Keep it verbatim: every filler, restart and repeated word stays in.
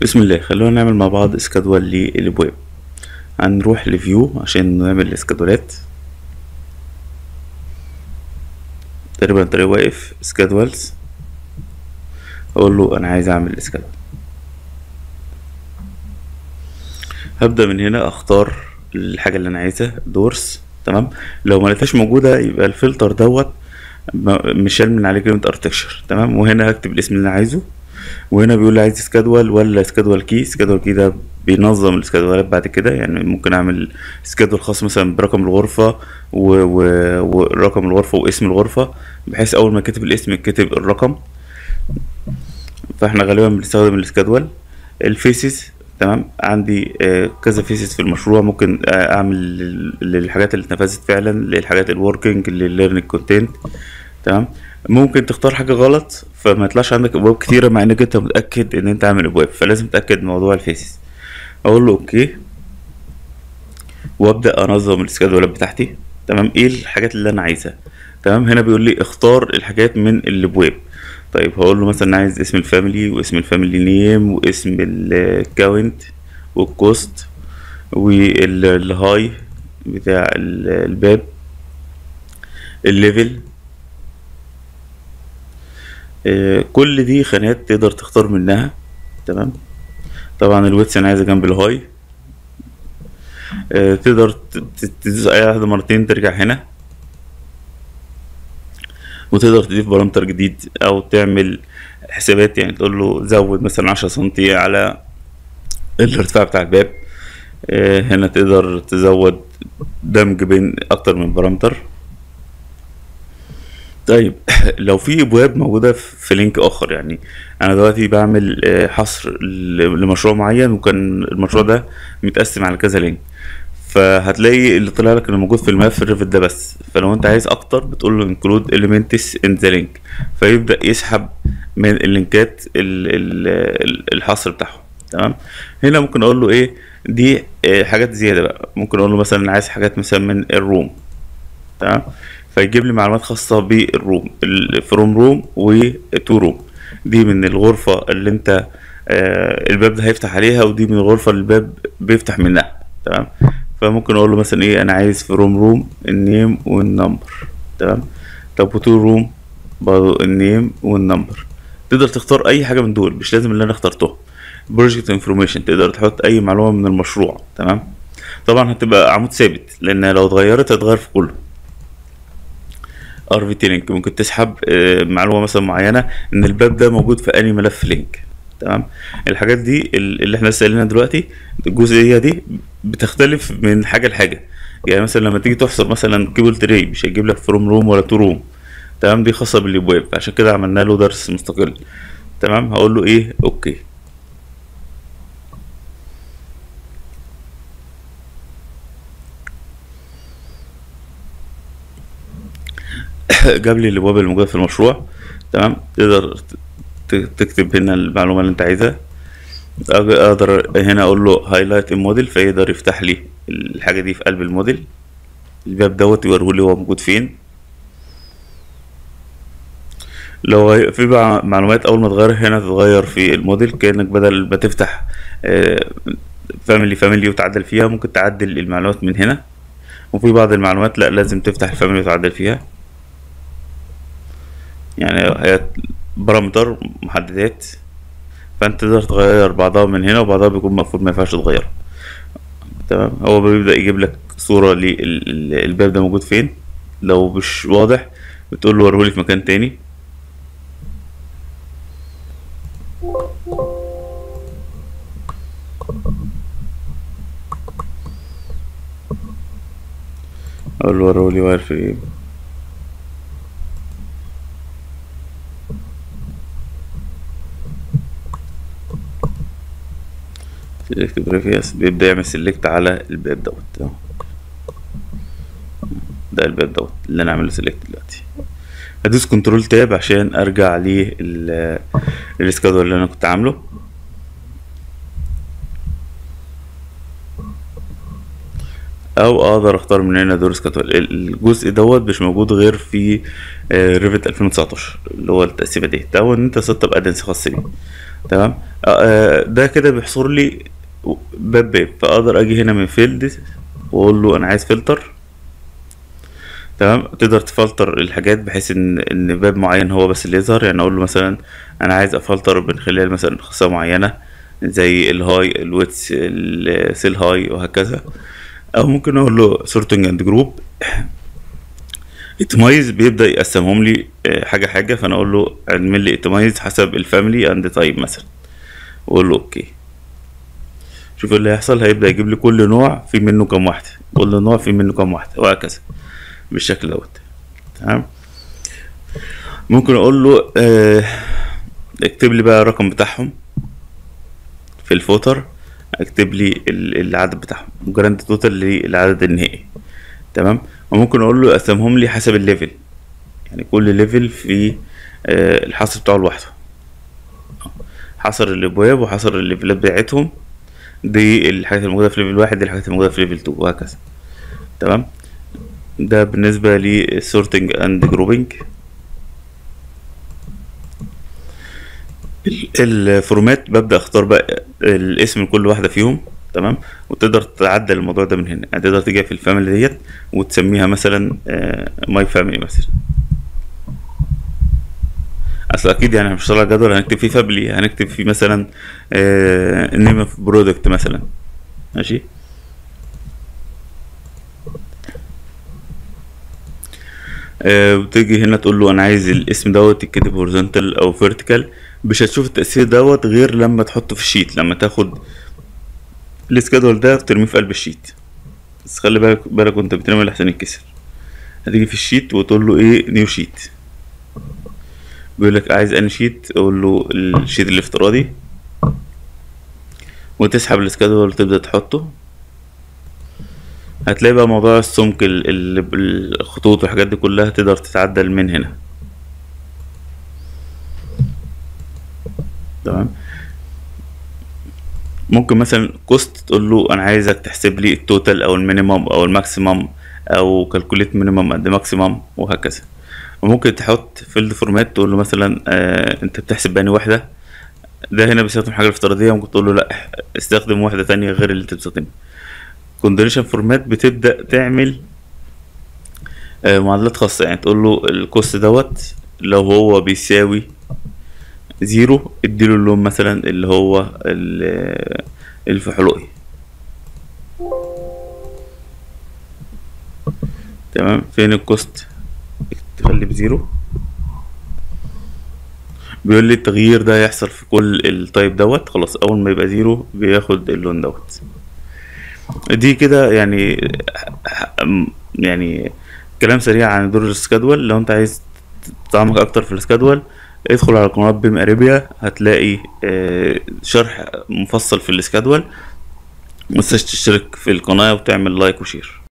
بسم الله. خلونا نعمل مع بعض اسكادول للويب. هنروح لفيو عشان نعمل الاسكادولات. تقريبا الطريق واقف. اسكادولز، اقول له انا عايز اعمل اسكادول. هبدا من هنا اختار الحاجه اللي انا عايزها، دورس. تمام، لو ما لقيتهاش موجوده يبقى الفلتر دوت مشال من عليه كلمه اركتشر. تمام، وهنا هكتب الاسم اللي انا عايزه، وهنا بيقول لي عايز سكادول ولا سكادول كي. سكادول كي ده بينظم السكادولات بعد كده، يعني ممكن اعمل سكادول خاص مثلا برقم الغرفه ورقم الغرفه واسم الغرفه، بحيث اول ما كتب الاسم يتكتب الرقم. فاحنا غالبا بنستخدم السكادول. الفيسز، تمام، عندي كذا فيسز في المشروع، ممكن اعمل للحاجات اللي اتنفذت فعلا، للحاجات الوركينج، للليرنينج كونتنت. تمام، ممكن تختار حاجه غلط فما يطلعش عندك ابواب كتيره مع انك انت متاكد ان انت عامل ابواب، فلازم تتاكد من موضوع الفيسز. اقول له اوكي، وابدا انظم السكادولات بتاعتي. تمام، ايه الحاجات اللي انا عايزها؟ تمام، هنا بيقول لي اختار الحاجات من الابواب. طيب هقول له مثلا عايز اسم الفاميلي واسم الفاميلي نيم واسم الكاونت والكوست والهاي بتاع الباب، الليفل. كل دي خانات تقدر تختار منها. تمام، طبعا الويتس انا عايزه جنب الهاي، تقدر تدوس اي واحده مرتين ترجع هنا، وتقدر تضيف بارامتر جديد او تعمل حسابات، يعني تقول له زود مثلا عشرة سنتي على الارتفاع بتاع الباب. هنا تقدر تزود دمج بين اكتر من بارامتر. طيب لو في ابواب موجوده في لينك اخر، يعني انا دلوقتي بعمل حصر لمشروع معين وكان المشروع ده متقسم على كذا لينك، فهتلاقي اللي طلع لك اللي موجود في الملف في الريفت ده بس. فلو انت عايز اكتر بتقول له include elements in the link، فيبدا يسحب من اللينكات الحصر بتاعهم. تمام، هنا ممكن اقول له ايه دي حاجات زياده بقى، ممكن اقول له مثلا عايز حاجات مثلا من الروم. تمام، فيجيب لي معلومات خاصه بالروم، فروم روم وتو روم، دي من الغرفه اللي انت الباب ده هيفتح عليها، ودي من الغرفه اللي الباب بيفتح منها. تمام، فممكن اقول له مثلا ايه انا عايز في روم روم النيم والنمبر. تمام، طب وتو روم برضو النيم والنمبر. تقدر تختار اي حاجه من دول، مش لازم اللي انا اخترتهم. بروجكت انفورميشن، تقدر تحط اي معلومه من المشروع. تمام، طبعا هتبقى عمود ثابت لان لو اتغيرت هتتغير في كله. ار في تي لينك، ممكن تسحب معلومه مثلا معينه ان الباب ده موجود في انهي ملف لينك. تمام، الحاجات دي اللي احنا لسه قايلينها دلوقتي، الجزئيه دي بتختلف من حاجه لحاجه، يعني مثلا لما تيجي تحصر مثلا كيبل تري مش هيجيب لك فروم روم ولا تو روم. تمام، دي خاصه بالابواب، عشان كده عملنا له درس مستقل. تمام، هقول له ايه اوكي. جاب لي الابواب الموجوده في المشروع. تمام، تقدر تكتب هنا المعلومه اللي انت عايزها. اقدر هنا اقول له هايلايت الموديل، فيقدر يفتح لي الحاجه دي في قلب الموديل، الباب دوت يوريه لي هو موجود فين. لو في بقى معلومات اول ما تغير هنا تتغير في الموديل، كانك بدل ما تفتح فاميلي فاميلي وتعدل فيها، ممكن تعدل المعلومات من هنا. وفي بعض المعلومات لا، لازم تفتح الفاميلي وتعدل فيها، يعني بارامتر محددات، فانت تقدر تغير بعضها من هنا وبعضها بيكون مقفول ما ينفعش تغيره. تمام، هو بيبدا يجيب لك صوره للباب ده موجود فين، لو مش واضح بتقول له وريهولي في مكان تاني. اقول له وريهولي واير فريم. سيلكت بريفيس، بيبدأ يعمل سيلكت على الباب دوت. ده الباب دوت اللي انا عامله سيلكت دلوقتي. هدوس كنترول تاب عشان ارجع للسكادول اللي انا كنت عامله. او اقدر اختار من هنا دور سكادول. الجزء دوت مش موجود غير في ريفت ألفين وتسعتاشر اللي هو التقسيمه دي، او ان انت تسطب ادنس خاص بيه. تمام. ده كده بيحصر لي باب باب، فاقدر اجي هنا من فيلد واقول له انا عايز فلتر، تمام. تقدر تفلتر الحاجات بحيث ان ان باب معين هو بس اللي يظهر. يعني اقول له مثلا انا عايز افلتر من خلال مثلا خاصيه معينه زي الهاي، الويتس، السيل هاي، وهكذا. او ممكن اقول له سورتنج اند جروب. اتمايز بيبدا يقسمهم لي حاجه حاجه، فانا اقول له اعمل لي اتمايز حسب الفاميلي اند تايب مثلا، واقول له اوكي. شوف اللي هيحصل، هيبدا يجيب لي كل نوع في منه كام واحده، كل نوع في منه كام واحده، وهكذا بالشكل دوت، تمام. ممكن اقول له اه اكتب لي بقى الرقم بتاعهم في الفوتر، اكتب لي العدد بتاعهم، جراند توتال للعدد النهائي، تمام. وممكن اقول له اقسمهم لي حسب الليفل، يعني كل ليفل في اه الحصر بتاعه لوحده، حصر الابواب وحصر الليفلات بتاعتهم، دي الحاجات الموجوده في ليفل واحد، دي الحاجات الموجوده في ليفل اتنين، وهكذا، تمام. ده بالنسبه للسورتنج اند جروبنج. الفورمات ببدا اختار بقى الاسم لكل واحده فيهم، تمام. وتقدر تعدل الموضوع ده من هنا، يعني تقدر تيجي في الفاميلي ديت وتسميها مثلا ماي فاميلي مثلا، اصل اكيد يعني مش طالع جدول هنكتب فيه فاميلي، هنكتب فيه مثلا نيم اوف برودكت مثلا، ماشي. أه وتيجي هنا تقول له انا عايز الاسم دوت يتكتب هوريزونتال او فيرتيكال. مش هتشوف التأثير دوت غير لما تحطه في الشيت، لما تاخد السكادول ده وترميه في قلب الشيت، بس خلي بالك بالك وانت بترمي لحسن يتكسر. هتيجي في الشيت وتقول له ايه، نيو شيت، بيقول لك عايز انهي شيت، اقول له الشيت الافتراضي، وتسحب السكادول وتبدأ تحطه. هتلاقي بقى موضوع السمك، الخطوط والحاجات دي كلها تقدر تتعدل من هنا، تمام. ممكن مثلا كوست تقول له انا عايزك تحسب لي التوتال او المينيمم او الماكسيمم، او كالكوليت مينيمم اند ماكسيمم، وهكذا. وممكن تحط فيلد فورمات تقول له مثلا آه انت بتحسب بأني واحده، ده هنا بيستخدم حاجه افتراضيه، ممكن تقول له لا استخدم واحده تانية غير اللي انت بتستخدمها. كونديشن فورمات بتبدا تعمل آه معادلات خاصه، يعني تقول له الكوست دوت لو هو بيساوي زيرو اديله اللون مثلا اللي هو الفحلوقي، تمام. فين الكوست، تخلي بزيرو. بيقول لي التغيير ده هيحصل في كل التايب دوت، خلاص اول ما يبقى زيرو بياخد اللون دوت. دي كده يعني يعني كلام سريع عن دور السكادول. لو انت عايز تتعمق اكتر في السكادول ادخل على قناة بيمارابيا، هتلاقي شرح مفصل في السكادول. متنساش تشترك في القناة وتعمل لايك وشير.